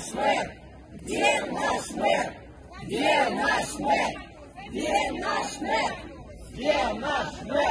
наш мэр? Где наш мэр? Где наш мэр? Где наш мэр? Где наш мэр?